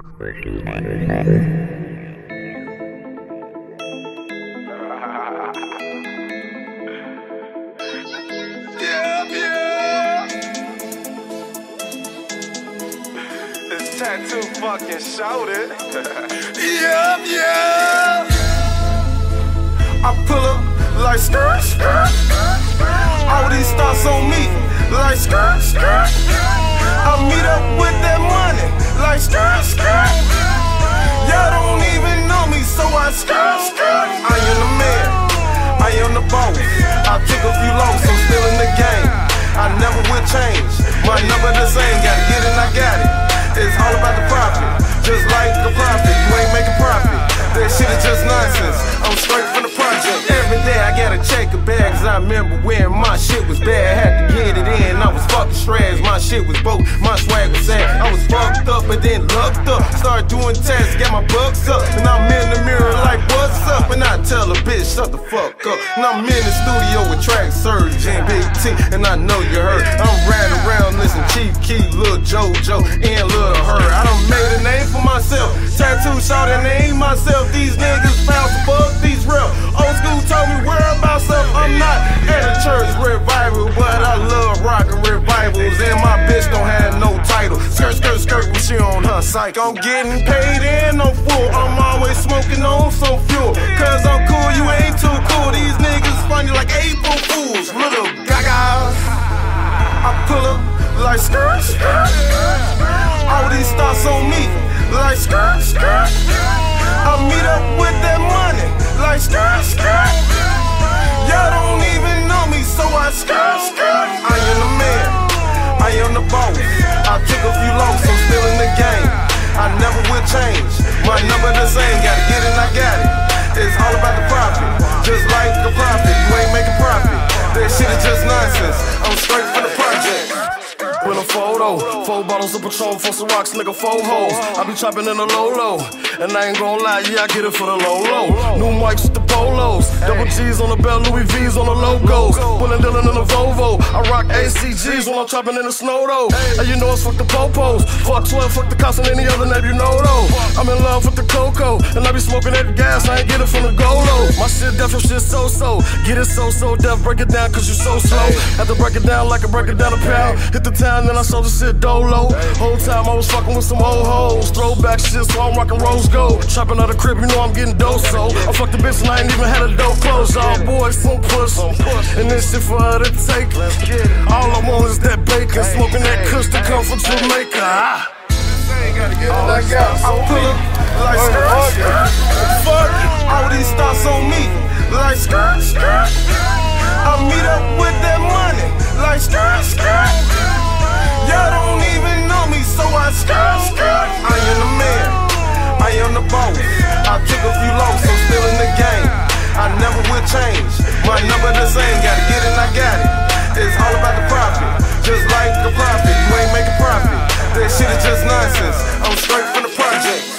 It's Tattoo fucking Shawty. Yeah, yeah. I pull up like Skrrt, Skrrt, Skrrt. All these thoughts on me like Skrrt, Skrrt, Skrrt. I meet up with that money like Skrrt, Skrrt. Y'all don't even know me, so I Skrrt, Skrrt. I am the man, I am the boss. I took a few losses, I'm still in the game. I never will change, my number the same. Gotta get it, I got it. It's all about the profit, just like the profit. You ain't making profit, that shit is just nonsense. I'm straight from the project. Every day I gotta check a bag, 'cause I remember when my shit was bad, I had to get it in. I was fucking shreds, my shit was broke, my swag was sad. I was fucked up but then lucked up. Started doing tests, got my bucks up. And I'm in the mirror like, what's up? And I tell a bitch, shut the fuck up. And I'm in the studio with Track Surge and Big T, and I know you heard. I'm riding around listening Chief Key, Lil JoJo, and Lil Her. I done made a name for myself. Tattoo Shawty, and I ain't myself. These niggas found some fuck, these real. Old school told me, worry about self. I'm not at a church revival, but I love rockin' revivals, and my bitch don't have no title. Skrrt, Skrrt, Skrrt when she on her cycle. I'm getting paid and I'm full. I'm always smoking on some fuel, 'cause I'm cool, you ain't too cool. These niggas funny like April Fools. Little gagas, I pull up like Skrrt, Skrrt. All these thoughts on me like Skrrt, Skrrt. I meet up with that money like Skrrt, Skrrt. Y'all don't even know me, so I Skrrt, Skrrt. I am the man, I am the boss. I took a few losses, I'm still in the game. I never will change, my number the same. Gotta get it, I got it. It's all about the profit, just like the profit. You ain't making profit, that shit is just nonsense. I'm straight from the project. With a photo, 4 bottles of Patron, 4 Cirocs, nigga, 4 hoes. I be chopping in the low, and I ain't gon' lie, yeah, I get it for the low. New mics with the polos, double G's on the bell, Louis V's on the logos. Pullin' Dylan in the Volvo, I rock ACGs when I'm chopping in the snow though. And you know it's fuck the popos, fuck 12, fuck the cops and any other name you know though. I'm in love with the cocoa, and I be smoking at the gas, I ain't get it from the Golo. My shit deaf, your shit so-so, get it so-so deaf, break it down 'cause you so slow. Have to break it down like I break it down a pound, hit the town, then I sold the shit dolo. Whole time I was fucking with some old hoes. Throwback shit, so I'm rockin' rose gold. Trappin' out the crib, you know I'm getting dope, so I fucked the bitch and I ain't even had a dope clothes. All boys, some push, and this shit for her to take. All I want is that bacon, smoking that kush to come from Jamaica. I pull up like Skrrt, Skrrt. Fuck, all these thoughts on me like Skrrt, Skrrt. I meet up with that money like Skrrt, Skrrt. Y'all don't even know me, so I Skrrt, Skrrt. I am the man, I am the boss. I took a few losses, I'm still in the game. I never will change, my number the same. Gotta get it, I got it. It's all about the profit, just like the profit. You ain't making profit, that shit is just nonsense. I'm straight from the project.